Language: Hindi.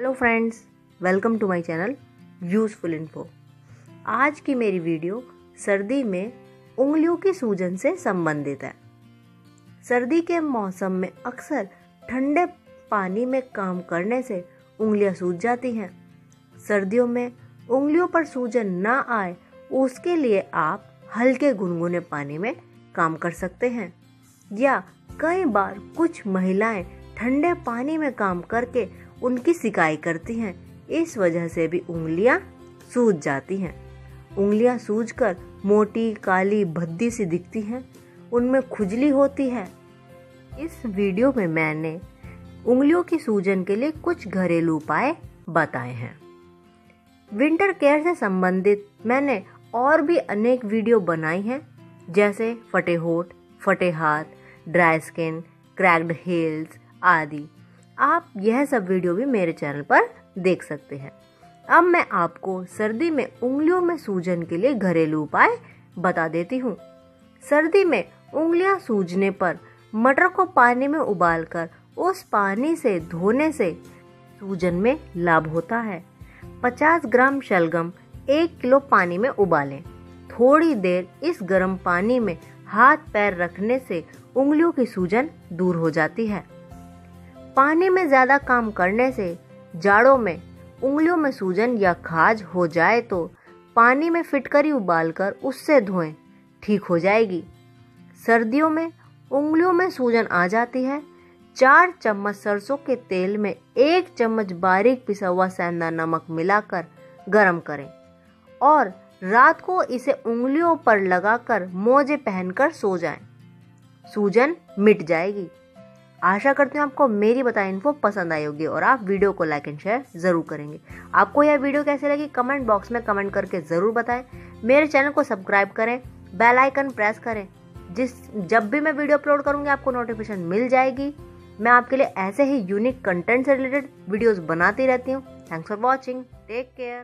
Hello friends, welcome to my channel useful info. आज की मेरी वीडियो सर्दी में उंगलियों की सूजन से संबंधित है। सर्दी के मौसम में अक्सर ठंडे पानी में काम करने से उंगलियां सूज जाती हैं। सर्दियों में उंगलियों पर सूजन ना आए उसके लिए आप हल्के गुनगुने पानी में काम कर सकते हैं, या कई बार कुछ महिलाएं ठंडे पानी में काम करके उनकी सिकाई करती हैं। इस वजह से भी उंगलियां सूज जाती हैं। उंगलियां सूजकर मोटी, काली, भद्दी सी दिखती हैं, उनमें खुजली होती है। इस वीडियो में मैंने उंगलियों की सूजन के लिए कुछ घरेलू उपाय बताए हैं। विंटर केयर से संबंधित मैंने और भी अनेक वीडियो बनाई हैं, जैसे फटे होठ, फटे हाथ, ड्राई स्किन, क्रैक्ड हेल्स आदि। आप यह सब वीडियो भी मेरे चैनल पर देख सकते हैं। अब मैं आपको सर्दी में उंगलियों में सूजन के लिए घरेलू उपाय बता देती हूँ। सर्दी में उंगलियां सूजने पर मटर को पानी में उबालकर उस पानी से धोने से सूजन में लाभ होता है। 50 ग्राम शलगम 1 किलो पानी में उबालें। थोड़ी देर इस गर्म पानी में हाथ पैर रखने से उंगलियों की सूजन दूर हो जाती है। पानी में ज़्यादा काम करने से जाड़ों में उंगलियों में सूजन या खाज हो जाए तो पानी में फिटकरी उबालकर उससे धोएं, ठीक हो जाएगी। सर्दियों में उंगलियों में सूजन आ जाती है। 4 चम्मच सरसों के तेल में 1 चम्मच बारीक पिसा हुआ सेंधा नमक मिलाकर गरम करें और रात को इसे उंगलियों पर लगाकर मोजे पहनकर सो जाएं। सूजन मिट जाएगी। आशा करती हूँ आपको मेरी बताई इन्फो पसंद आई होगी और आप वीडियो को लाइक एंड शेयर ज़रूर करेंगे। आपको यह वीडियो कैसे लगी कमेंट बॉक्स में कमेंट करके ज़रूर बताएं। मेरे चैनल को सब्सक्राइब करें, बेल आइकन प्रेस करें, जब भी मैं वीडियो अपलोड करूँगी आपको नोटिफिकेशन मिल जाएगी। मैं आपके लिए ऐसे ही यूनिक कंटेंट से रिलेटेड वीडियोस बनाती रहती हूँ। Thanks for watching, take care.